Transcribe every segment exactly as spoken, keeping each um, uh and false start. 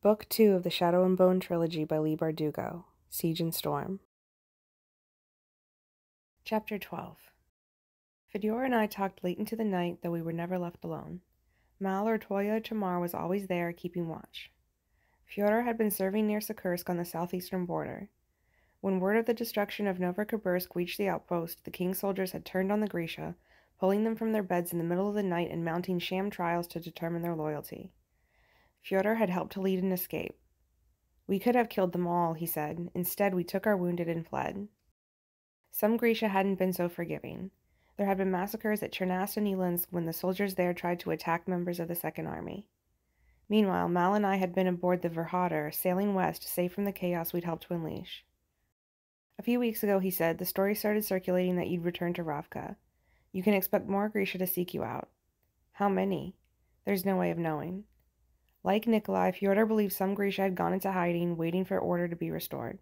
Book two of the Shadow and Bone Trilogy by Leigh Bardugo, Siege and Storm. Chapter twelve. Fyodor and I talked late into the night, though we were never left alone. Mal or Toya Chamar was always there, keeping watch. Fyodor had been serving near Sukursk on the southeastern border. When word of the destruction of Novakobursk reached the outpost, the king's soldiers had turned on the Grisha, pulling them from their beds in the middle of the night and mounting sham trials to determine their loyalty. Fyodor had helped to lead an escape. "We could have killed them all," he said. "Instead, we took our wounded and fled." Some Grisha hadn't been so forgiving. There had been massacres at Chernast and Elinsk when the soldiers there tried to attack members of the Second Army. Meanwhile, Mal and I had been aboard the Verhadar, sailing west, safe from the chaos we'd helped to unleash. "A few weeks ago," he said, "the story started circulating that you'd returned to Ravka. You can expect more Grisha to seek you out." "How many?" "There's no way of knowing." Like Nikolai, Fyodor believed some Grisha had gone into hiding, waiting for order to be restored.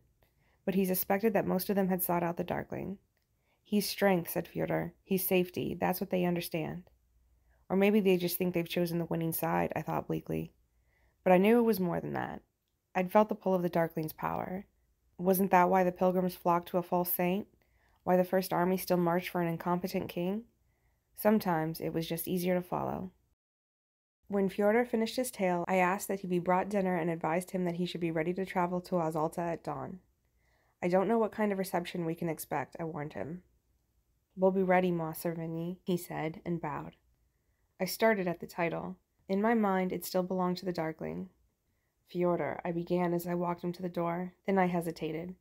But he suspected that most of them had sought out the Darkling. "He's strength," said Fyodor. "He's safety. That's what they understand." "Or maybe they just think they've chosen the winning side," I thought bleakly. But I knew it was more than that. I'd felt the pull of the Darkling's power. Wasn't that why the Pilgrims flocked to a false saint? Why the First Army still marched for an incompetent king? Sometimes it was just easier to follow. When Fyodor finished his tale, I asked that he be brought dinner and advised him that he should be ready to travel to Os Alta at dawn. "I don't know what kind of reception we can expect," I warned him. "We'll be ready, Ma Cervini," he said, and bowed. I started at the title. In my mind, it still belonged to the Darkling. "Fyodor," I began as I walked him to the door. Then I hesitated.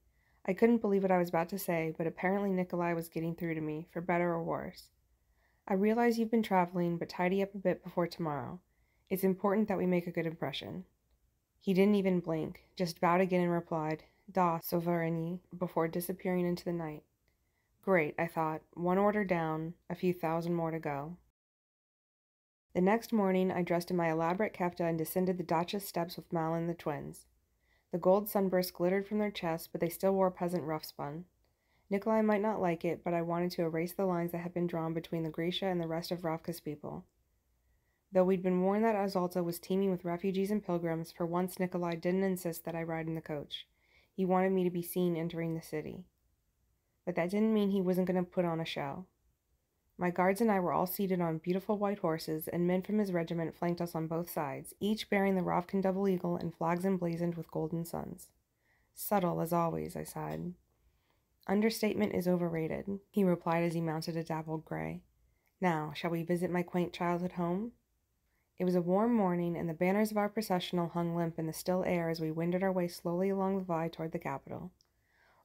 I couldn't believe what I was about to say, but apparently Nikolai was getting through to me, for better or worse. "I realize you've been traveling, but tidy up a bit before tomorrow. It's important that we make a good impression." He didn't even blink, just bowed again and replied, "Da, Sovereigny," before disappearing into the night. Great, I thought. One order down, a few thousand more to go. The next morning, I dressed in my elaborate kefta and descended the dacha steps with Mal and the twins. The gold sunbursts glittered from their chests, but they still wore peasant rough-spun. Nikolai might not like it, but I wanted to erase the lines that had been drawn between the Grisha and the rest of Ravka's people. Though we'd been warned that Azalta was teeming with refugees and pilgrims, for once Nikolai didn't insist that I ride in the coach. He wanted me to be seen entering the city. But that didn't mean he wasn't going to put on a show. My guards and I were all seated on beautiful white horses, and men from his regiment flanked us on both sides, each bearing the Ravkin double eagle and flags emblazoned with golden suns. "Subtle, as always," I sighed. "Understatement is overrated," he replied as he mounted a dappled gray. "Now, shall we visit my quaint childhood home?" It was a warm morning, and the banners of our processional hung limp in the still air as we wended our way slowly along the Vy toward the capital.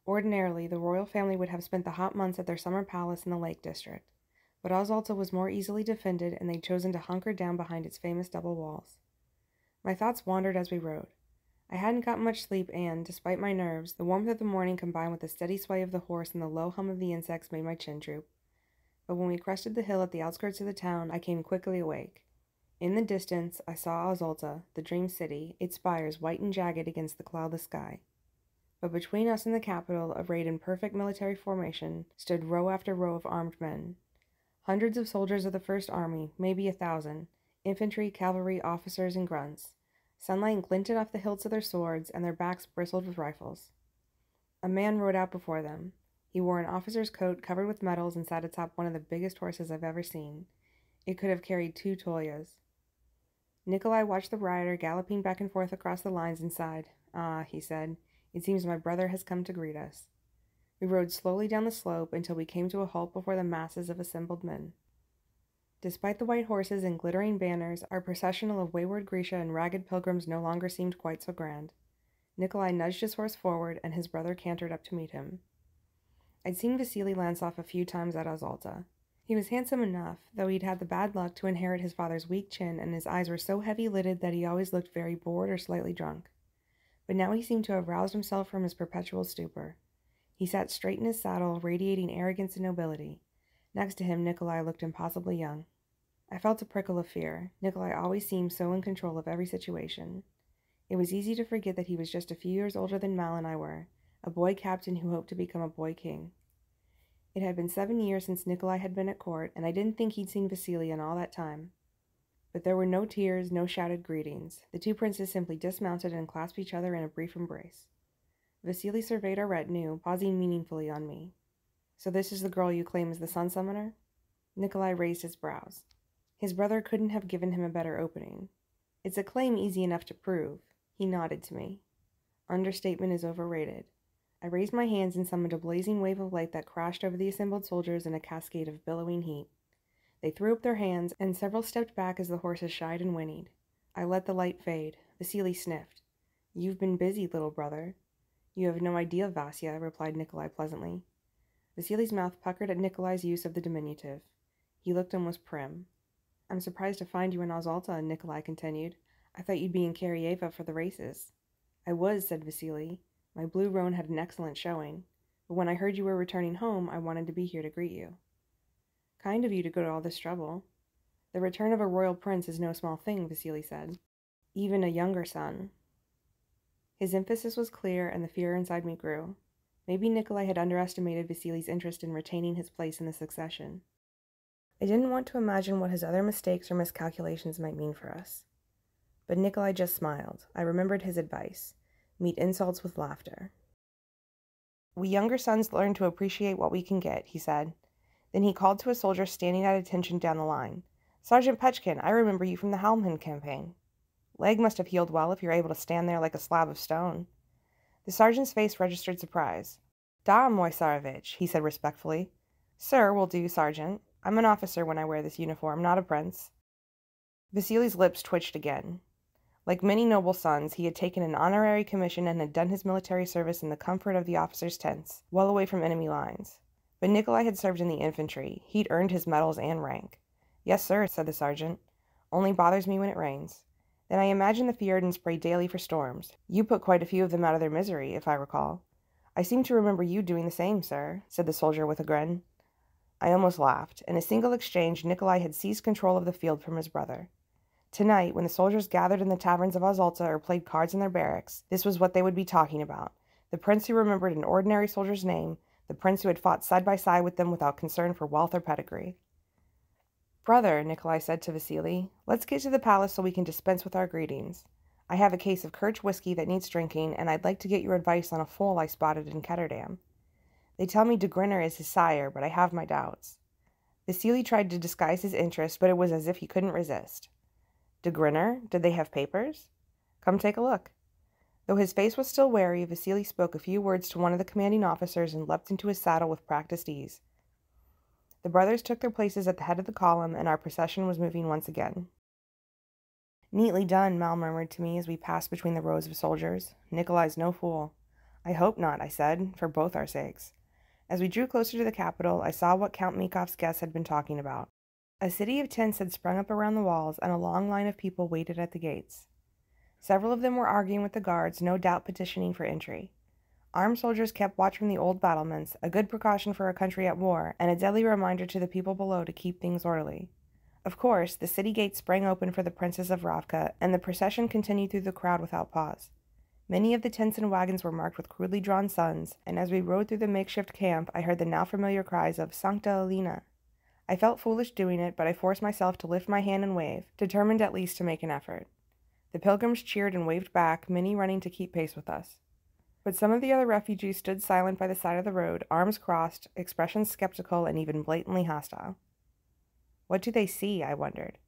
Ordinarily, the royal family would have spent the hot months at their summer palace in the Lake District, but Os Alta was more easily defended, and they'd chosen to hunker down behind its famous double walls. My thoughts wandered as we rode. I hadn't got much sleep, and, despite my nerves, the warmth of the morning combined with the steady sway of the horse and the low hum of the insects made my chin droop. But when we crested the hill at the outskirts of the town, I came quickly awake. In the distance, I saw Os Alta, the dream city, its spires white and jagged against the cloudless sky. But between us and the capital, arrayed in perfect military formation, stood row after row of armed men. Hundreds of soldiers of the First Army, maybe a thousand, infantry, cavalry, officers, and grunts. Sunlight glinted off the hilts of their swords, and their backs bristled with rifles. A man rode out before them. He wore an officer's coat covered with medals and sat atop one of the biggest horses I've ever seen. It could have carried two Toyas. Nikolai watched the rider galloping back and forth across the lines and sighed. "Ah," he said, "it seems my brother has come to greet us." We rode slowly down the slope until we came to a halt before the masses of assembled men. Despite the white horses and glittering banners, our processional of wayward Grisha and ragged pilgrims no longer seemed quite so grand. Nikolai nudged his horse forward, and his brother cantered up to meet him. I'd seen Vasily Lantsov a few times at Os Alta. He was handsome enough, though he'd had the bad luck to inherit his father's weak chin, and his eyes were so heavy-lidded that he always looked very bored or slightly drunk. But now he seemed to have roused himself from his perpetual stupor. He sat straight in his saddle, radiating arrogance and nobility. Next to him, Nikolai looked impossibly young. I felt a prickle of fear. Nikolai always seemed so in control of every situation. It was easy to forget that he was just a few years older than Mal and I were, a boy captain who hoped to become a boy king. It had been seven years since Nikolai had been at court, and I didn't think he'd seen Vasily in all that time. But there were no tears, no shouted greetings. The two princes simply dismounted and clasped each other in a brief embrace. Vasily surveyed our retinue, pausing meaningfully on me. "So this is the girl you claim is the sun summoner?" Nikolai raised his brows. His brother couldn't have given him a better opening. "It's a claim easy enough to prove." He nodded to me. "Understatement is overrated." I raised my hands and summoned a blazing wave of light that crashed over the assembled soldiers in a cascade of billowing heat. They threw up their hands, and several stepped back as the horses shied and whinnied. I let the light fade. Vasily sniffed. "You've been busy, little brother." "You have no idea, Vasya," replied Nikolai pleasantly. Vasily's mouth puckered at Nikolai's use of the diminutive. He looked almost prim. "I'm surprised to find you in Os Alta," Nikolai continued. "I thought you'd be in Karieva for the races." "I was," said Vasily. "My blue roan had an excellent showing. But when I heard you were returning home, I wanted to be here to greet you." "Kind of you to go to all this trouble." "The return of a royal prince is no small thing," Vasily said. "Even a younger son." His emphasis was clear, and the fear inside me grew. Maybe Nikolai had underestimated Vasily's interest in retaining his place in the succession. I didn't want to imagine what his other mistakes or miscalculations might mean for us. But Nikolai just smiled. I remembered his advice. Meet insults with laughter. "We younger sons learn to appreciate what we can get," he said. Then he called to a soldier standing at attention down the line. "Sergeant Petchkin, I remember you from the Helmhund campaign. Leg must have healed well if you're able to stand there like a slab of stone." The sergeant's face registered surprise. "Da, Moisarevich," he said respectfully. "Sir will do, sergeant. I'm an officer when I wear this uniform, not a prince." Vasily's lips twitched again. Like many noble sons, he had taken an honorary commission and had done his military service in the comfort of the officers' tents, well away from enemy lines. But Nikolai had served in the infantry. He'd earned his medals and rank. "Yes, sir," said the sergeant. "Only bothers me when it rains." "Then I imagine the Fyodors pray daily for storms. You put quite a few of them out of their misery, if I recall." "I seem to remember you doing the same, sir," said the soldier with a grin. I almost laughed. In a single exchange, Nikolai had seized control of the field from his brother. Tonight, when the soldiers gathered in the taverns of Os Alta or played cards in their barracks, this was what they would be talking about. The prince who remembered an ordinary soldier's name, the prince who had fought side by side with them without concern for wealth or pedigree. "Brother," Nikolai said to Vasily, "let's get to the palace so we can dispense with our greetings. I have a case of Kerch whiskey that needs drinking, and I'd like to get your advice on a foal I spotted in Ketterdam. They tell me de Grinner is his sire, but I have my doubts." Vasily tried to disguise his interest, but it was as if he couldn't resist. "De Grinner? Did they have papers? Come take a look." Though his face was still wary, Vasily spoke a few words to one of the commanding officers and leapt into his saddle with practiced ease. The brothers took their places at the head of the column, and our procession was moving once again. "Neatly done," Mal murmured to me as we passed between the rows of soldiers. "Nikolai's no fool." "I hope not," I said, for both our sakes. As we drew closer to the capital, I saw what Count Mikov's guests had been talking about. A city of tents had sprung up around the walls, and a long line of people waited at the gates. Several of them were arguing with the guards, no doubt petitioning for entry. Armed soldiers kept watch from the old battlements, a good precaution for a country at war, and a deadly reminder to the people below to keep things orderly. Of course, the city gates sprang open for the princess of Ravka, and the procession continued through the crowd without pause. Many of the tents and wagons were marked with crudely drawn suns, and as we rode through the makeshift camp, I heard the now familiar cries of Sancta Alina. I felt foolish doing it, but I forced myself to lift my hand and wave, determined at least to make an effort. The pilgrims cheered and waved back, many running to keep pace with us. But some of the other refugees stood silent by the side of the road, arms crossed, expressions skeptical and even blatantly hostile. "What do they see?" I wondered.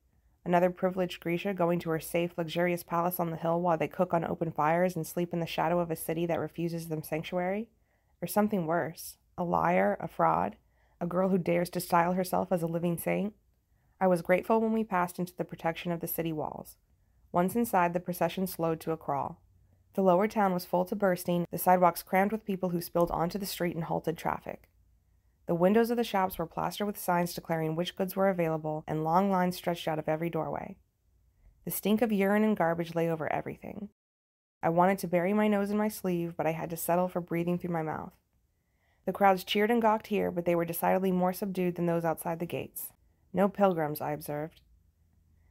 "Another privileged Grisha going to her safe, luxurious palace on the hill while they cook on open fires and sleep in the shadow of a city that refuses them sanctuary? Or something worse? A liar? A fraud? A girl who dares to style herself as a living saint?" I was grateful when we passed into the protection of the city walls. Once inside, the procession slowed to a crawl. The lower town was full to bursting, the sidewalks crammed with people who spilled onto the street and halted traffic. The windows of the shops were plastered with signs declaring which goods were available, and long lines stretched out of every doorway. The stink of urine and garbage lay over everything. I wanted to bury my nose in my sleeve, but I had to settle for breathing through my mouth. The crowds cheered and gawked here, but they were decidedly more subdued than those outside the gates. "No pilgrims," I observed.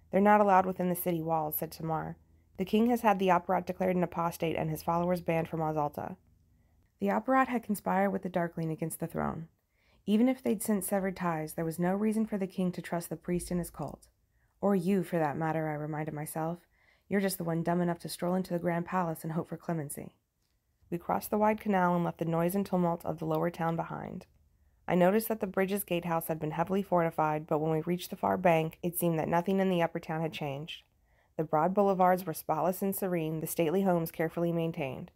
"They're not allowed within the city walls," said Tamar. "The king has had the Apparat declared an apostate and his followers banned from Os Alta." The Apparat had conspired with the Darkling against the throne. Even if they'd since severed ties, there was no reason for the king to trust the priest and his cult. Or you, for that matter, I reminded myself. You're just the one dumb enough to stroll into the Grand Palace and hope for clemency. We crossed the wide canal and left the noise and tumult of the lower town behind. I noticed that the bridge's gatehouse had been heavily fortified, but when we reached the far bank, it seemed that nothing in the upper town had changed. The broad boulevards were spotless and serene, the stately homes carefully maintained.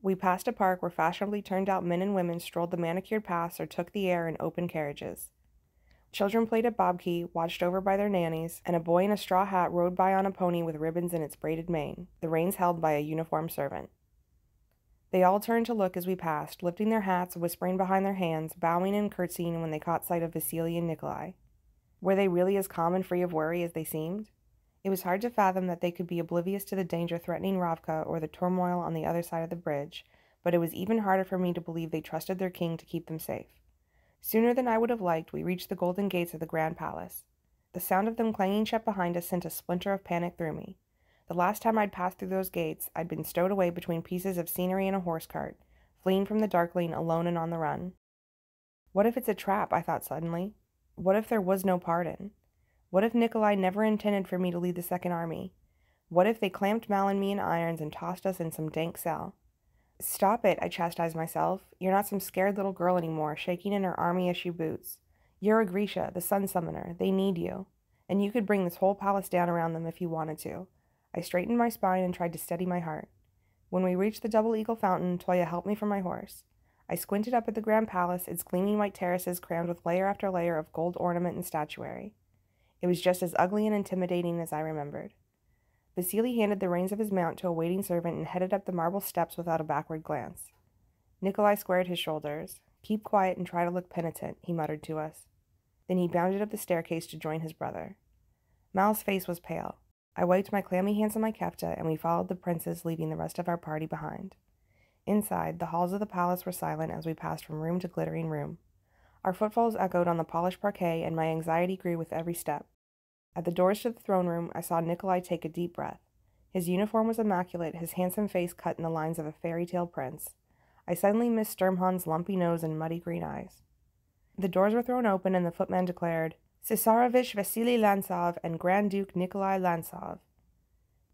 We passed a park where fashionably turned-out men and women strolled the manicured paths or took the air in open carriages. Children played at bobkey, watched over by their nannies, and a boy in a straw hat rode by on a pony with ribbons in its braided mane, the reins held by a uniformed servant. They all turned to look as we passed, lifting their hats, whispering behind their hands, bowing and curtsying when they caught sight of Vasily and Nikolai. Were they really as calm and free of worry as they seemed? It was hard to fathom that they could be oblivious to the danger threatening Ravka or the turmoil on the other side of the bridge, but it was even harder for me to believe they trusted their king to keep them safe. Sooner than I would have liked, we reached the golden gates of the Grand Palace. The sound of them clanging shut behind us sent a splinter of panic through me. The last time I'd passed through those gates, I'd been stowed away between pieces of scenery and a horse cart, fleeing from the Darkling alone and on the run. What if it's a trap, I thought suddenly. What if there was no pardon? What if Nikolai never intended for me to lead the Second Army? What if they clamped Mal and me in irons and tossed us in some dank cell? Stop it, I chastised myself. You're not some scared little girl anymore, shaking in her army issue boots. You're a Grisha, the Sun Summoner. They need you. And you could bring this whole palace down around them if you wanted to. I straightened my spine and tried to steady my heart. When we reached the Double Eagle Fountain, Toya helped me from my horse. I squinted up at the Grand Palace, its gleaming white terraces crammed with layer after layer of gold ornament and statuary. It was just as ugly and intimidating as I remembered. Vasily handed the reins of his mount to a waiting servant and headed up the marble steps without a backward glance. Nikolai squared his shoulders. "Keep quiet and try to look penitent," he muttered to us. Then he bounded up the staircase to join his brother. Mal's face was pale. I wiped my clammy hands on my kefta, and we followed the princes, leaving the rest of our party behind. Inside, the halls of the palace were silent as we passed from room to glittering room. Our footfalls echoed on the polished parquet, and my anxiety grew with every step. At the doors to the throne room, I saw Nikolai take a deep breath. His uniform was immaculate, his handsome face cut in the lines of a fairy tale prince. I suddenly missed Sturmhahn's lumpy nose and muddy green eyes. The doors were thrown open, and the footman declared, "Cesarevich Vasily Lantsov and Grand Duke Nikolai Lantsov."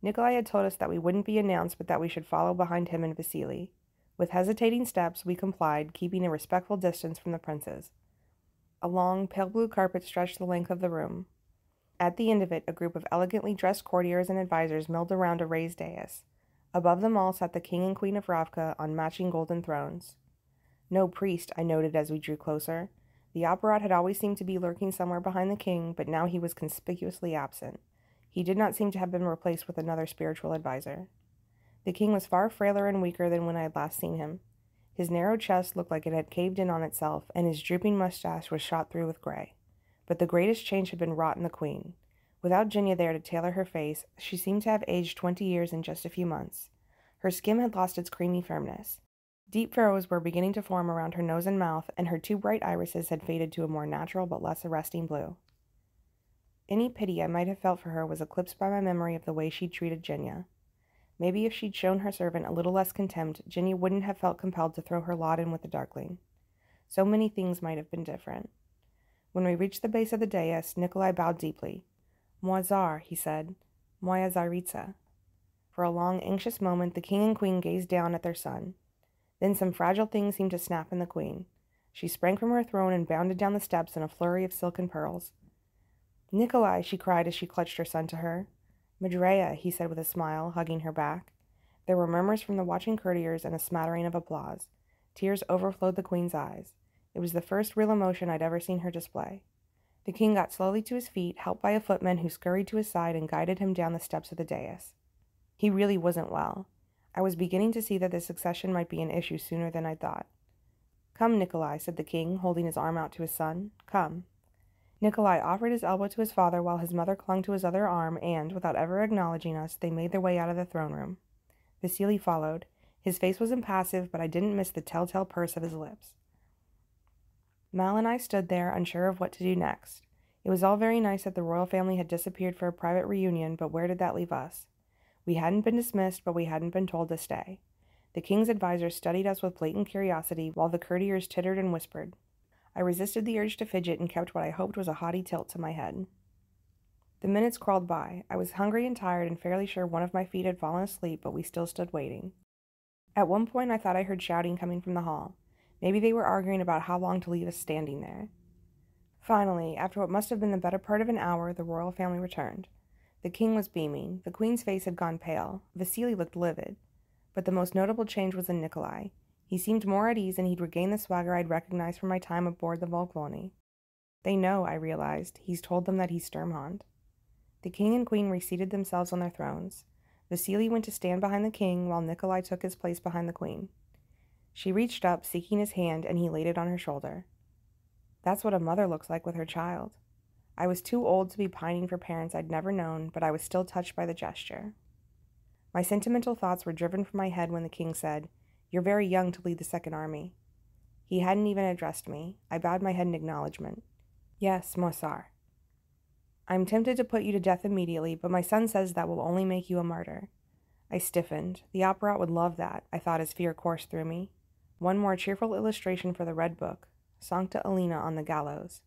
Nikolai had told us that we wouldn't be announced, but that we should follow behind him and Vasily. With hesitating steps, we complied, keeping a respectful distance from the princes. A long, pale blue carpet stretched the length of the room. At the end of it, a group of elegantly dressed courtiers and advisers milled around a raised dais. Above them all sat the king and queen of Ravka on matching golden thrones. No priest, I noted as we drew closer. The Apparat had always seemed to be lurking somewhere behind the king, but now he was conspicuously absent. He did not seem to have been replaced with another spiritual advisor. The king was far frailer and weaker than when I had last seen him. His narrow chest looked like it had caved in on itself, and his drooping mustache was shot through with gray. But the greatest change had been wrought in the queen. Without Genya there to tailor her face, she seemed to have aged twenty years in just a few months. Her skin had lost its creamy firmness. Deep furrows were beginning to form around her nose and mouth, and her two bright irises had faded to a more natural but less arresting blue. Any pity I might have felt for her was eclipsed by my memory of the way she'd treated Genya. Maybe if she'd shown her servant a little less contempt, Genya wouldn't have felt compelled to throw her lot in with the Darkling. So many things might have been different. When we reached the base of the dais, Nikolai bowed deeply. "Moi Tsar," he said. "Moya Tsaritsa." For a long, anxious moment, the king and queen gazed down at their son. Then some fragile thing seemed to snap in the queen. She sprang from her throne and bounded down the steps in a flurry of silken pearls. "Nikolai," she cried as she clutched her son to her. "Madreya," he said with a smile, hugging her back. There were murmurs from the watching courtiers and a smattering of applause. Tears overflowed the queen's eyes. It was the first real emotion I'd ever seen her display. The king got slowly to his feet, helped by a footman who scurried to his side and guided him down the steps of the dais. He really wasn't well. I was beginning to see that this succession might be an issue sooner than I thought. "Come, Nikolai," said the king, holding his arm out to his son. "Come." Nikolai offered his elbow to his father while his mother clung to his other arm, and, without ever acknowledging us, they made their way out of the throne room. Vasily followed. His face was impassive, but I didn't miss the telltale purse of his lips. Mal and I stood there, unsure of what to do next. It was all very nice that the royal family had disappeared for a private reunion, but where did that leave us? We hadn't been dismissed, but we hadn't been told to stay. The king's advisors studied us with blatant curiosity, while the courtiers tittered and whispered. I resisted the urge to fidget and kept what I hoped was a haughty tilt to my head. The minutes crawled by. I was hungry and tired and fairly sure one of my feet had fallen asleep, but we still stood waiting. At one point, I thought I heard shouting coming from the hall. Maybe they were arguing about how long to leave us standing there. Finally, after what must have been the better part of an hour, the royal family returned. The king was beaming. The queen's face had gone pale. Vasily looked livid. But the most notable change was in Nikolai. He seemed more at ease, and he'd regained the swagger I'd recognized from my time aboard the Volkloni. They know, I realized. He's told them that he's Sturmhand. The king and queen reseated themselves on their thrones. Vasily went to stand behind the king, while Nikolai took his place behind the queen. She reached up, seeking his hand, and he laid it on her shoulder. That's what a mother looks like with her child. I was too old to be pining for parents I'd never known, but I was still touched by the gesture. My sentimental thoughts were driven from my head when the king said, "You're very young to lead the Second Army." He hadn't even addressed me. I bowed my head in acknowledgement. "Yes, Moi Tsar." "I'm tempted to put you to death immediately, but my son says that will only make you a martyr." I stiffened. The Apparat would love that, I thought as fear coursed through me. One more cheerful illustration for the Red Book. Sancta Alina on the gallows.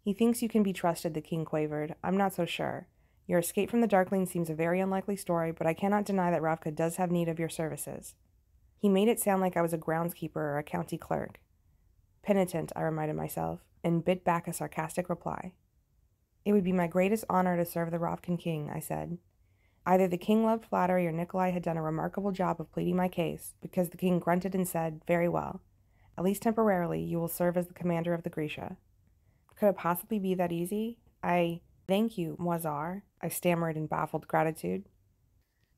"He thinks you can be trusted," the king quavered. "I'm not so sure. Your escape from the Darkling seems a very unlikely story, but I cannot deny that Ravka does have need of your services." He made it sound like I was a groundskeeper or a county clerk. Penitent, I reminded myself, and bit back a sarcastic reply. "It would be my greatest honor to serve the Ravkin king," I said. Either the king loved flattery or Nikolai had done a remarkable job of pleading my case, because the king grunted and said, "Very well. At least temporarily, you will serve as the commander of the Grisha." Could it possibly be that easy? I... "Thank you, Moi Tsar," I stammered in baffled gratitude.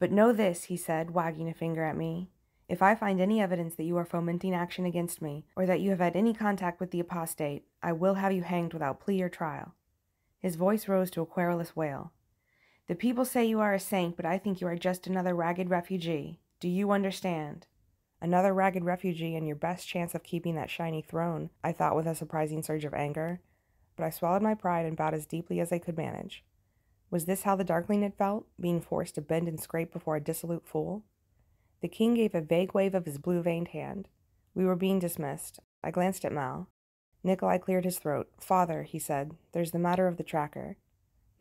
"But know this," he said, wagging a finger at me. "If I find any evidence that you are fomenting action against me, or that you have had any contact with the apostate, I will have you hanged without plea or trial." His voice rose to a querulous wail. "The people say you are a saint, but I think you are just another ragged refugee. Do you understand?" Another ragged refugee and your best chance of keeping that shiny throne, I thought with a surprising surge of anger. But I swallowed my pride and bowed as deeply as I could manage. Was this how the Darkling had felt, being forced to bend and scrape before a dissolute fool? The king gave a vague wave of his blue-veined hand. We were being dismissed. I glanced at Mal. Nikolai cleared his throat. "Father," he said, "there's the matter of the tracker."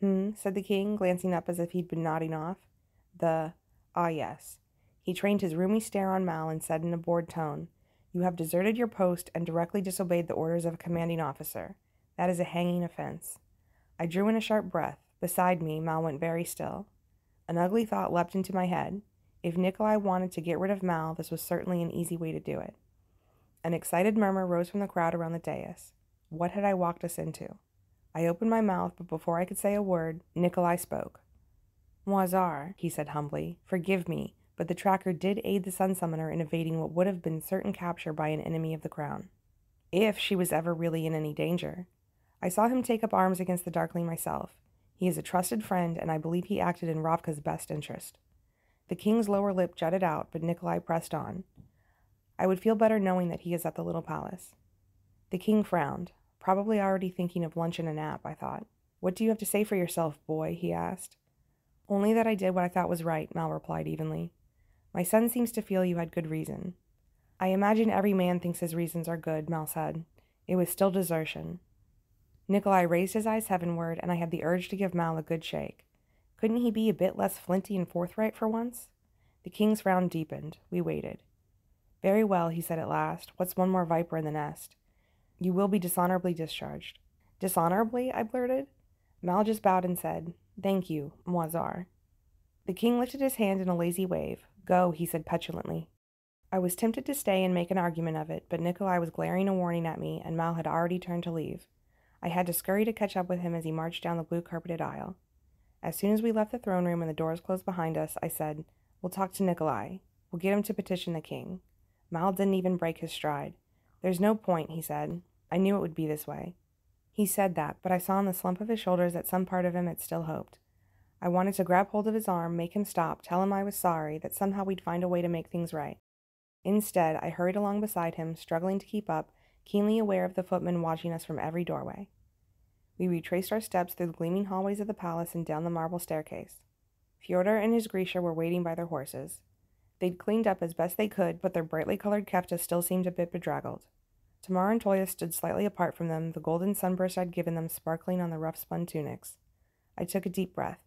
"Hmm," said the king, glancing up as if he'd been nodding off. The... ah, yes. He trained his roomy stare on Mal and said in a bored tone, "You have deserted your post and directly disobeyed the orders of a commanding officer. That is a hanging offense." I drew in a sharp breath. Beside me, Mal went very still. An ugly thought leapt into my head. If Nikolai wanted to get rid of Mal, this was certainly an easy way to do it. An excited murmur rose from the crowd around the dais. What had I walked us into? I opened my mouth, but before I could say a word, Nikolai spoke. "Moi Tsar," he said humbly, "forgive me, but the tracker did aid the Sun Summoner in evading what would have been certain capture by an enemy of the crown. If she was ever really in any danger. I saw him take up arms against the Darkling myself. He is a trusted friend, and I believe he acted in Ravka's best interest." The king's lower lip jutted out, but Nikolai pressed on. "I would feel better knowing that he is at the little palace." The king frowned, probably already thinking of lunch and a nap, I thought. "What do you have to say for yourself, boy?" he asked. "Only that I did what I thought was right," Mal replied evenly. "My son seems to feel you had good reason." "I imagine every man thinks his reasons are good," Mal said. "It was still desertion." Nikolai raised his eyes heavenward, and I had the urge to give Mal a good shake. Couldn't he be a bit less flinty and forthright for once? The king's frown deepened. We waited. "Very well," he said at last. "What's one more viper in the nest? You will be dishonorably discharged." "Dishonorably?" I blurted. Mal just bowed and said, "Thank you, Moi Tsar." The king lifted his hand in a lazy wave. "Go," he said petulantly. I was tempted to stay and make an argument of it, but Nikolai was glaring a warning at me, and Mal had already turned to leave. I had to scurry to catch up with him as he marched down the blue-carpeted aisle. As soon as we left the throne room and the doors closed behind us, I said, "We'll talk to Nikolai. We'll get him to petition the king." Mal didn't even break his stride. "There's no point," he said. "I knew it would be this way." He said that, but I saw in the slump of his shoulders that some part of him had still hoped. I wanted to grab hold of his arm, make him stop, tell him I was sorry, that somehow we'd find a way to make things right. Instead, I hurried along beside him, struggling to keep up, keenly aware of the footmen watching us from every doorway. We retraced our steps through the gleaming hallways of the palace and down the marble staircase. Fyodor and his Grisha were waiting by their horses. They'd cleaned up as best they could, but their brightly colored kefta still seemed a bit bedraggled. Tamar and Toya stood slightly apart from them, the golden sunburst I'd given them sparkling on the rough-spun tunics. I took a deep breath.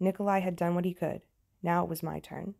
Nikolai had done what he could. Now it was my turn.